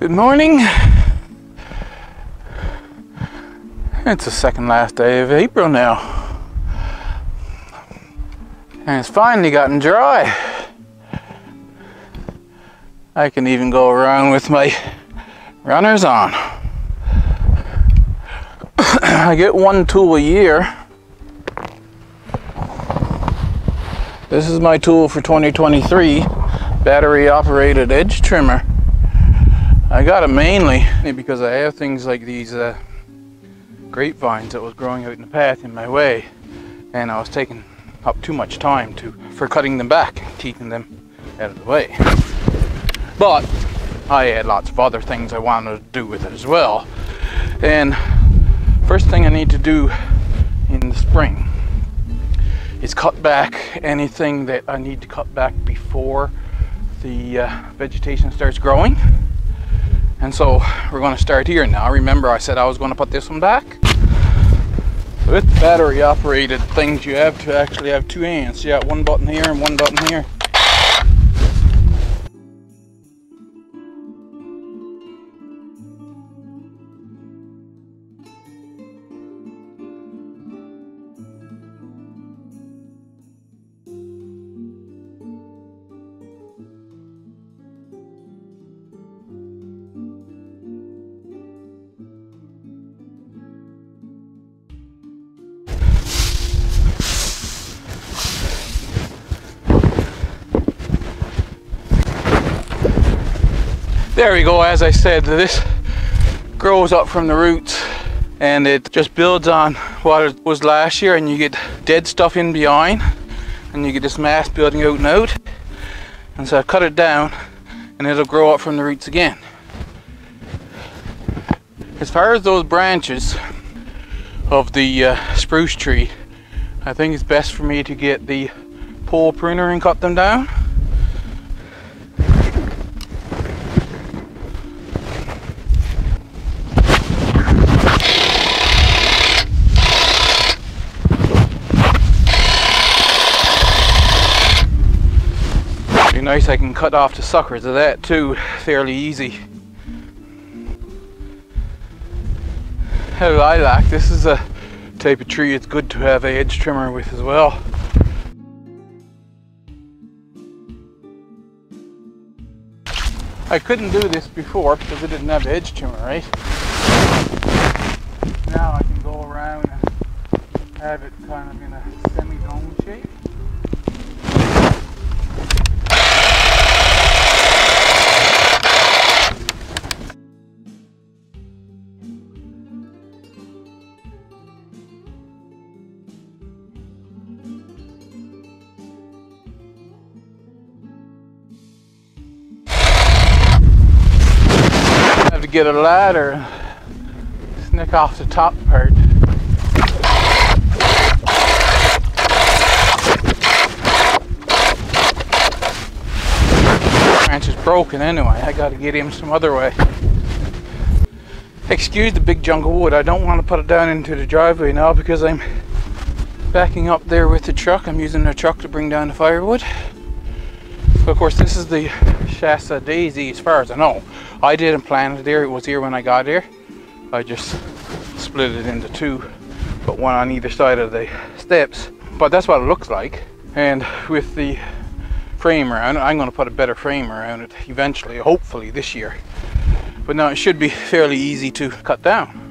Good morning. It's the second last day of April now, and it's finally gotten dry. I can even go around with my runners on. I get one tool a year. This is my tool for 2023, battery operated edge trimmer. I got it mainly because I have things like these grapevines that was growing out in the path in my way, and I was taking up too much time for cutting them back and keeping them out of the way. But I had lots of other things I wanted to do with it as well. And first thing I need to do in the spring is cut back anything that I need to cut back before the vegetation starts growing. And so we're going to start here now. Remember, I said I was going to put this one back. With battery operated things, you have to actually have two hands. You got one button here and one button here. There we go. As I said, this grows up from the roots and it just builds on what it was last year, and you get dead stuff in behind and you get this mass building out and out. And so I cut it down and it'll grow up from the roots again. As far as those branches of the spruce tree, I think it's best for me to get the pole pruner and cut them down. Nice, I can cut off the suckers of that too, fairly easy. How lilac, this is a type of tree it's good to have a hedge trimmer with as well. I couldn't do this before because I didn't have a hedge trimmer, right? Now I can go around and have it kind of in a semi-dome shape. Get a ladder and snick off the top part. The branch is broken anyway, I gotta get him some other way. Excuse the big chunk of wood, I don't want to put it down into the driveway now because I'm backing up there with the truck. I'm using the truck to bring down the firewood. But of course, this is the Shasta Daisy as far as I know. I didn't plant it there, it was here when I got here. I just split it into two, but one on either side of the steps. But that's what it looks like. And with the frame around it, I'm going to put a better frame around it eventually, hopefully this year. But now it should be fairly easy to cut down.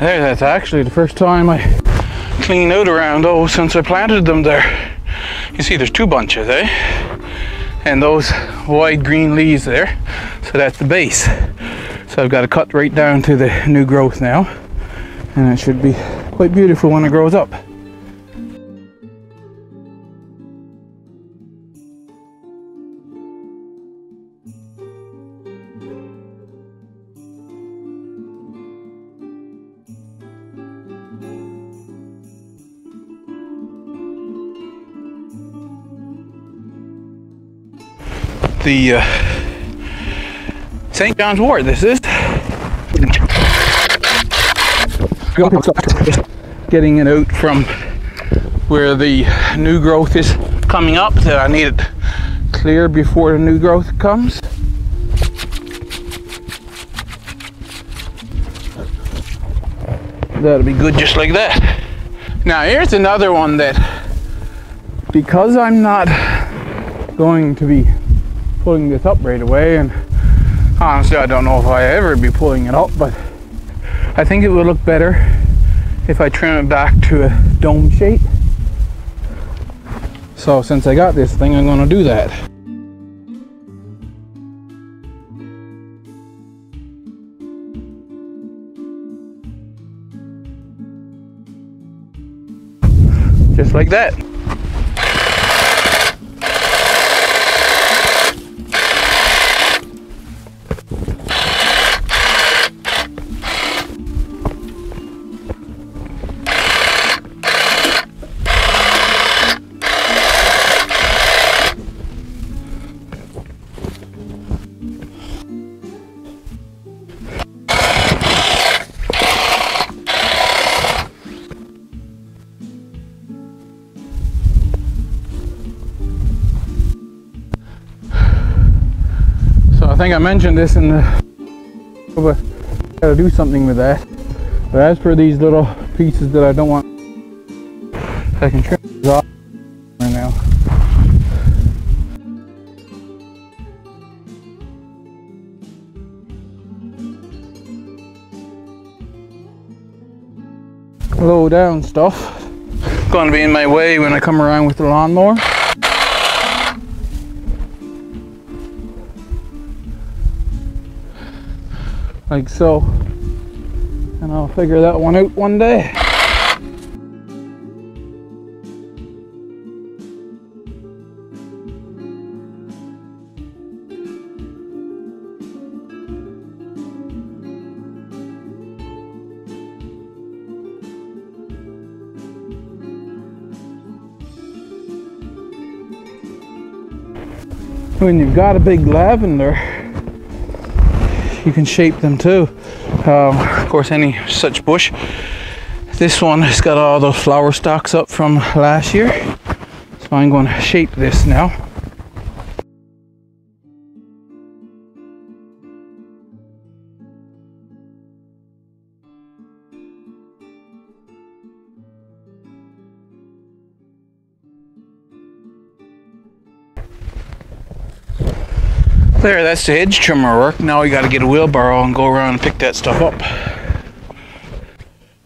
There, that's actually the first time I cleaned out around those since I planted them there. You see there's two bunches, eh? And those wide green leaves there, so that's the base. So I've got to cut right down to the new growth now, and it should be quite beautiful when it grows up. The St. John's Wort, this is. Getting it out from where the new growth is coming up, that I need it clear before the new growth comes. That'll be good just like that. Now here's another one that, because I'm not going to be pulling this up right away, and honestly I don't know if I ever be pulling it up, but I think it would look better if I trim it back to a dome shape. So since I got this thing, I'm going to do that. Just like that. I think I mentioned this in the, but I gotta do something with that. But as for these little pieces that I don't want, I can trim these off right now. Low down stuff. It's gonna be in my way when I come around with the lawnmower. Like so, and I'll figure that one out one day. When you've got a big lavender, you can shape them too. Of course, any such bush. This one has got all those flower stalks up from last year. So I'm going to shape this now. There, that's the hedge trimmer work. Now we got to get a wheelbarrow and go around and pick that stuff up.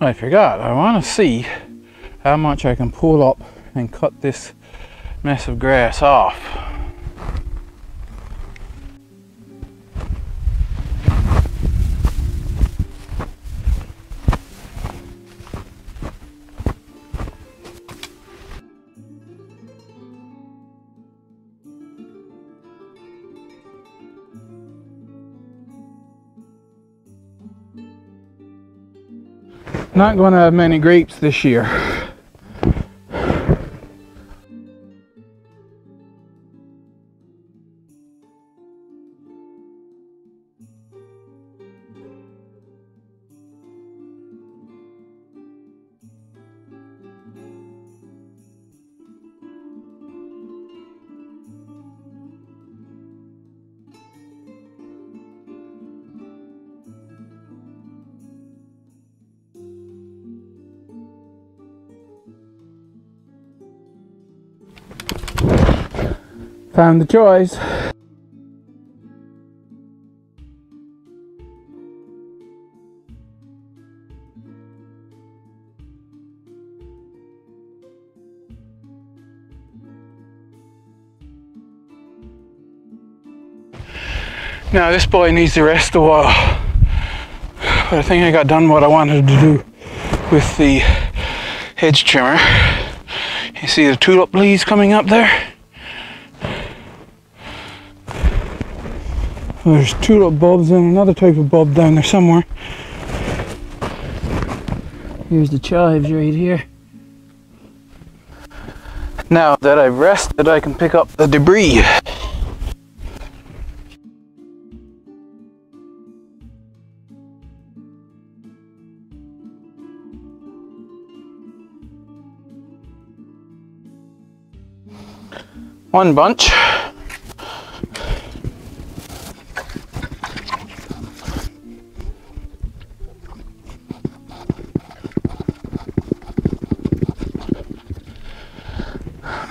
I forgot, I want to see how much I can pull up and cut this mess of grass off. Not going to have many grapes this year. Found the choice. Now this boy needs to rest a while, but I think I got done what I wanted to do. with the hedge trimmer. You see the tulip leaves coming up there? There's tulip bulbs and another type of bulb down there somewhere. Here's the chives right here. Now that I've rested, I can pick up the debris. One bunch.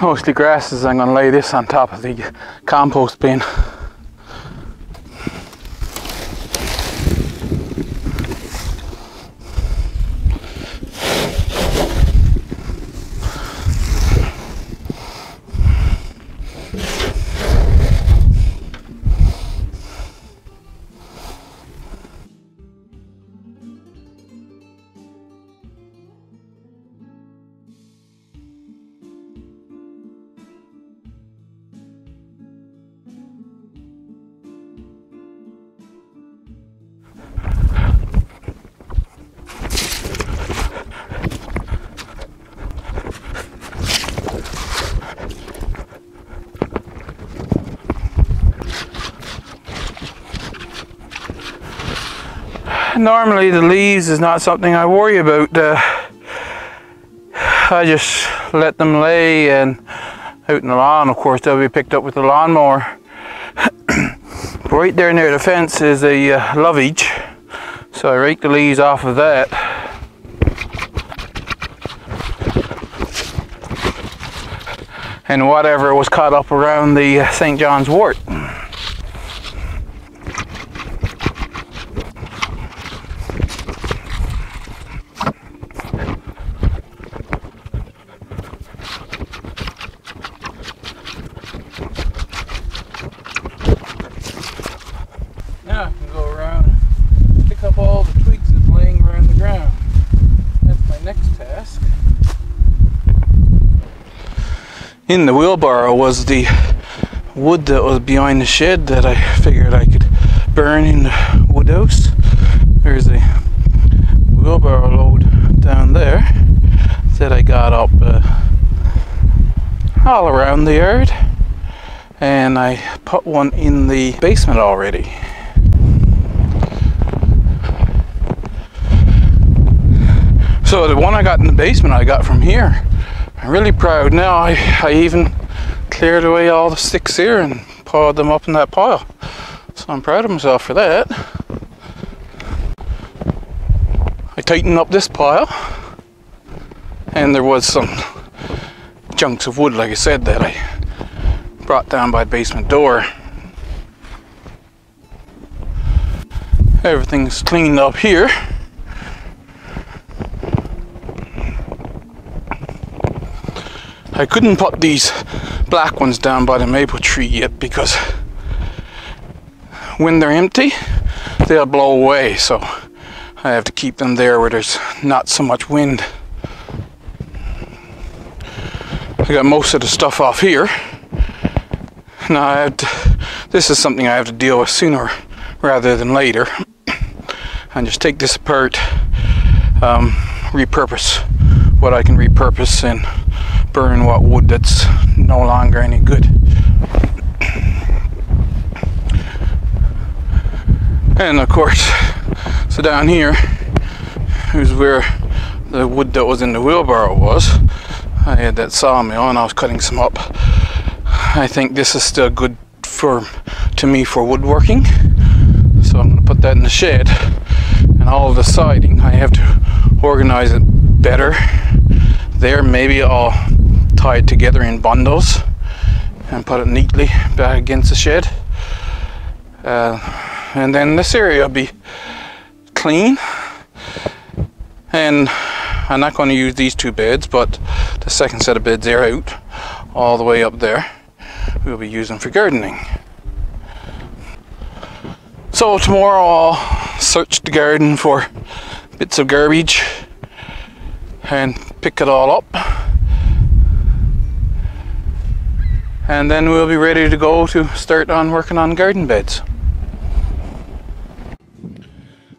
Mostly grasses. I'm going to lay this on top of the compost bin. Normally the leaves is not something I worry about. I just let them lay, and out in the lawn of course they'll be picked up with the lawnmower. Right there near the fence is a lovage, so I rake the leaves off of that. And whatever was caught up around the St. John's wort. In the wheelbarrow was the wood that was behind the shed that I figured I could burn in the wood house. There's a wheelbarrow load down there that I got up all around the yard, and I put one in the basement already. So the one I got in the basement I got from here. I'm really proud. Now I even cleared away all the sticks here and piled them up in that pile. So I'm proud of myself for that. I tightened up this pile, and there was some chunks of wood, like I said, that I brought down by the basement door. Everything's cleaned up here. I couldn't put these black ones down by the maple tree yet, because when they're empty they'll blow away, so I have to keep them there where there's not so much wind. I got most of the stuff off here. Now I have to, this is something I have to deal with sooner rather than later, and just take this apart, repurpose what I can repurpose, and burn what wood that's no longer any good. And of course, so down here is where the wood that was in the wheelbarrow was. I had that sawmill and I was cutting some up. I think this is still good to me for woodworking, so I'm gonna put that in the shed. And all of the siding, I have to organize it better. There, maybe I'll tie it together in bundles and put it neatly back against the shed, and then this area will be clean. And I'm not going to use these two beds, but the second set of beds are out all the way up there. We'll be using for gardening. So tomorrow I'll search the garden for bits of garbage and pick it all up, and then we'll be ready to go to start on working on garden beds.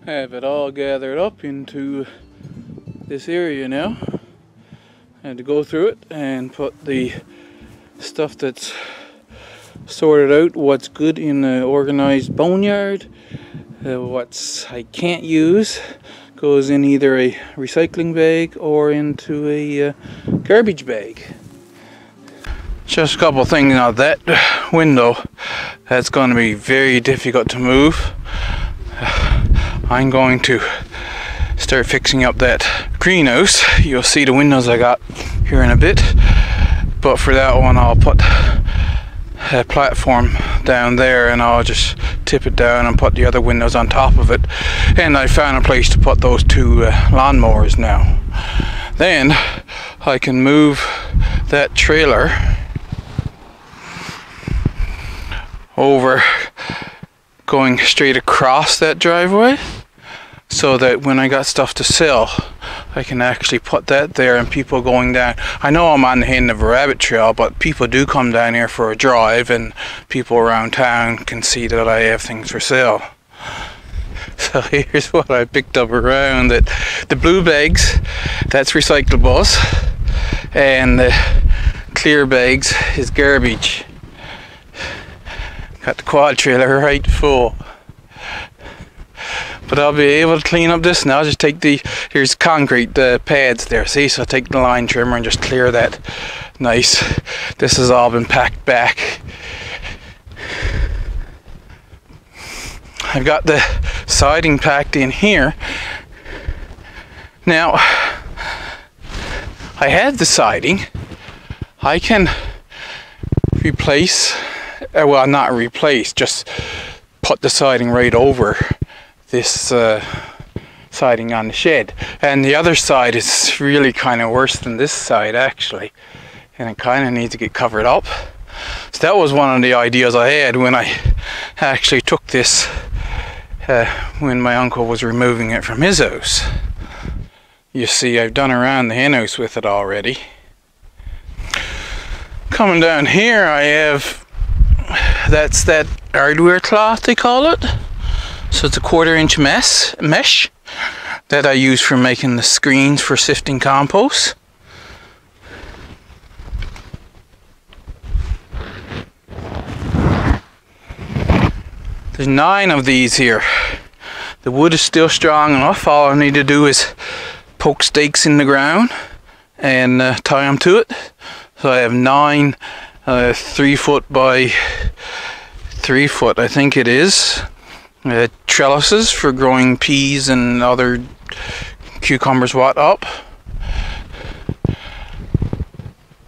I have it all gathered up into this area now. I had to go through it and put the stuff that's sorted out, what's good in the organized boneyard, what's I can't use goes in either a recycling bag or into a garbage bag. Just a couple of things. Now that window, that's going to be very difficult to move. I'm going to start fixing up that greenhouse. You'll see the windows I got here in a bit, but for that one I'll put a platform down there and I'll just tip it down and put the other windows on top of it. And I found a place to put those two lawnmowers now. Then I can move that trailer over, going straight across that driveway, so that when I got stuff to sell, I can actually put that there, and people going down. I know I'm on the end of a rabbit trail, but people do come down here for a drive, and people around town can see that I have things for sale. So here's what I picked up around it. The blue bags, that's recyclables, and the clear bags is garbage. Got the quad trailer right full. But I'll be able to clean up this now. Just take the, here's concrete pads there, see? So I take the line trimmer and just clear that. Nice. This has all been packed back. I've got the siding packed in here. Now, I have the siding. I can replace, well, not replace, just put the siding right over this siding on the shed. And the other side is really kind of worse than this side actually, and it kind of needs to get covered up. So that was one of the ideas I had when I actually took this when my uncle was removing it from his house. You see, I've done around the hen house with it already. Coming down here, I have, that's that hardware cloth they call it. So it's a 1/4 inch mesh that I use for making the screens for sifting compost. There's 9 of these here. The wood is still strong enough. All I need to do is poke stakes in the ground and tie them to it. So I have 9 3 foot by 3 foot, I think it is, trellises for growing peas and other cucumbers, what up.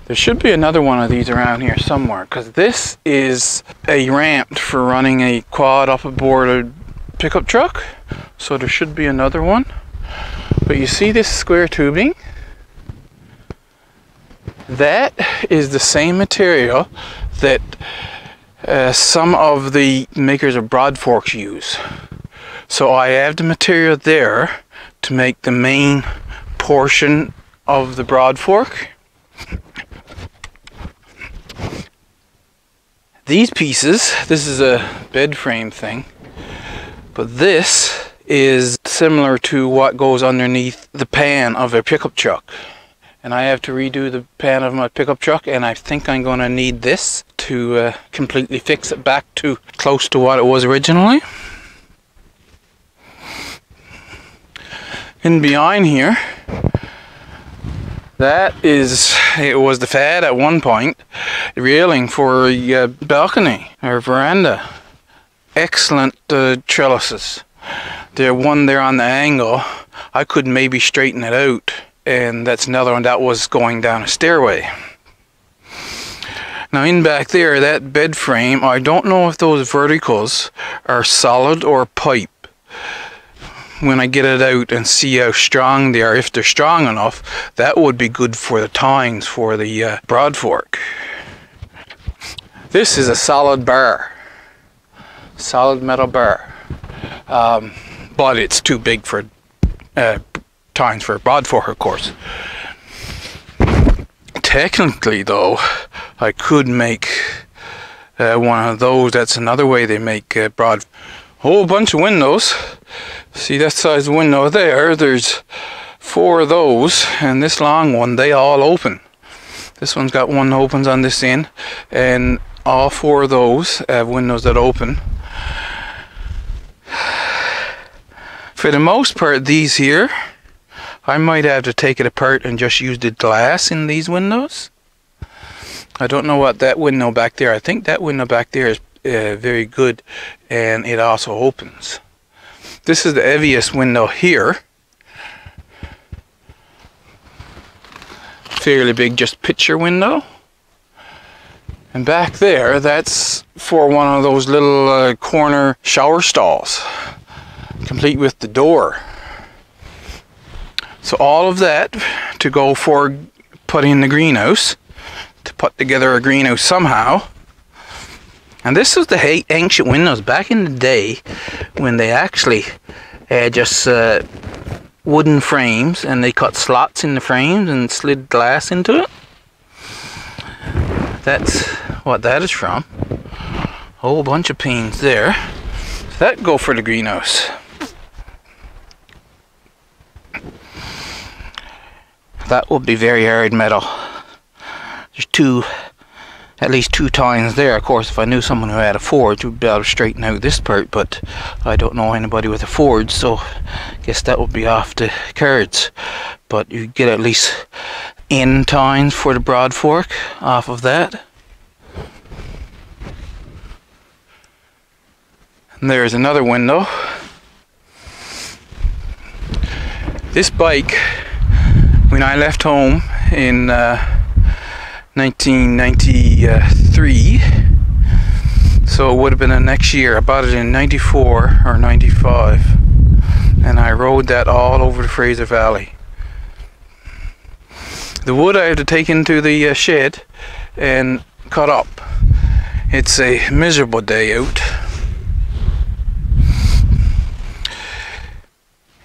There should be another one of these around here somewhere, because this is a ramp for running a quad up aboard a pickup truck, so there should be another one. But you see this square tubing? That is the same material that some of the makers of broad forks use. So I have the material there to make the main portion of the broad fork. These pieces, this is a bed frame thing, but this is similar to what goes underneath the pan of a pickup truck. And I have to redo the pan of my pickup truck, and I think I'm going to need this to completely fix it back to close to what it was originally. And behind here, that is, it was the fad at one point, railing for a balcony or veranda. Excellent trellises. The one there on the angle, I could maybe straighten it out. And that's another one that was going down a stairway. Now in back there, that bed frame, I don't know if those verticals are solid or pipe. When I get it out and see how strong they are, if they're strong enough, that would be good for the tines for the broad fork. This is a solid bar, solid metal bar, but it's too big for tines for a broad fork, of course. Technically though, I could make one of those. That's another way they make broad, whole bunch of windows. See that size window there, there's 4 of those, and this long one, they all open. This one's got one that opens on this end, and all 4 of those have windows that open. For the most part, these here, I might have to take it apart and just use the glass in these windows. I don't know what that window back there, I think that window back there is very good, and it also opens. This is the heaviest window here. Fairly big, just picture window. And back there, that's for one of those little corner shower stalls, complete with the door. So all of that to go for putting the greenhouse, to put together a greenhouse somehow. And this is the ancient windows back in the day when they actually had just wooden frames, and they cut slots in the frames and slid glass into it. That's what that is from. Whole bunch of pins there. So that go for the greenhouse. That will be very hard metal. There's at least two tines there. Of course, if I knew someone who had a forge, we'd be able to straighten out this part, but I don't know anybody with a forge, so I guess that would be off the cards. But you get at least end tines for the broad fork off of that. And there's another window. This bike, when I left home in 1993, so it would have been the next year. I bought it in 94 or 95, and I rode that all over the Fraser Valley. The wood I had to take into the shed and cut up. It's a miserable day out.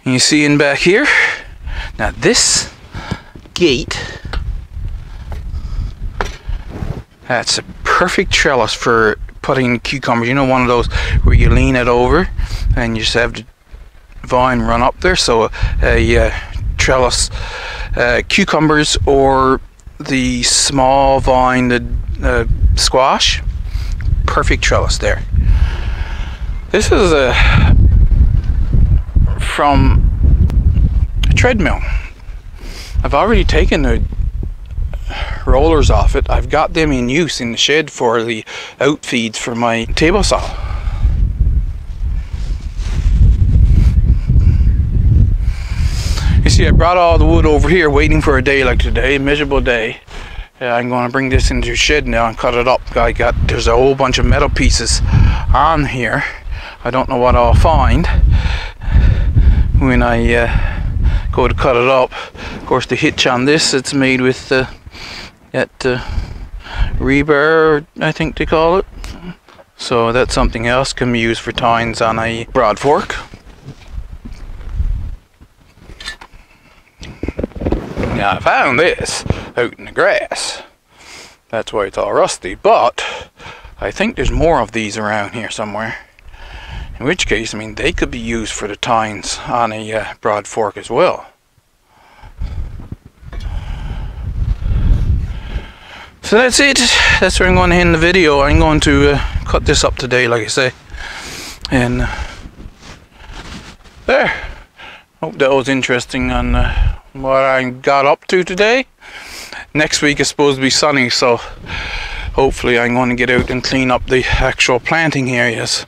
You see in back here? Now this gate, that's a perfect trellis for putting cucumbers. You know, one of those where you lean it over and you just have the vine run up there. So a trellis, cucumbers or the small vine, the squash, perfect trellis there. This is from a treadmill. I've already taken the rollers off it. I've got them in use in the shed for the outfeeds for my table saw. You see, I brought all the wood over here waiting for a day like today, a miserable day. I'm going to bring this into the shed now and cut it up. There's a whole bunch of metal pieces on here. I don't know what I'll find when I go to cut it up. Of course, the hitch on this, it's made with rebar, I think they call it. So that's something else can be used for tines on a broad fork. Now I found this out in the grass. That's why it's all rusty, but I think there's more of these around here somewhere. In which case, I mean, they could be used for the tines on a broad fork as well. So that's it. That's where I'm going to end the video. I'm going to cut this up today, like I say. And there. Hope that was interesting on what I got up to today. Next week is supposed to be sunny, so hopefully I'm going to get out and clean up the actual planting areas.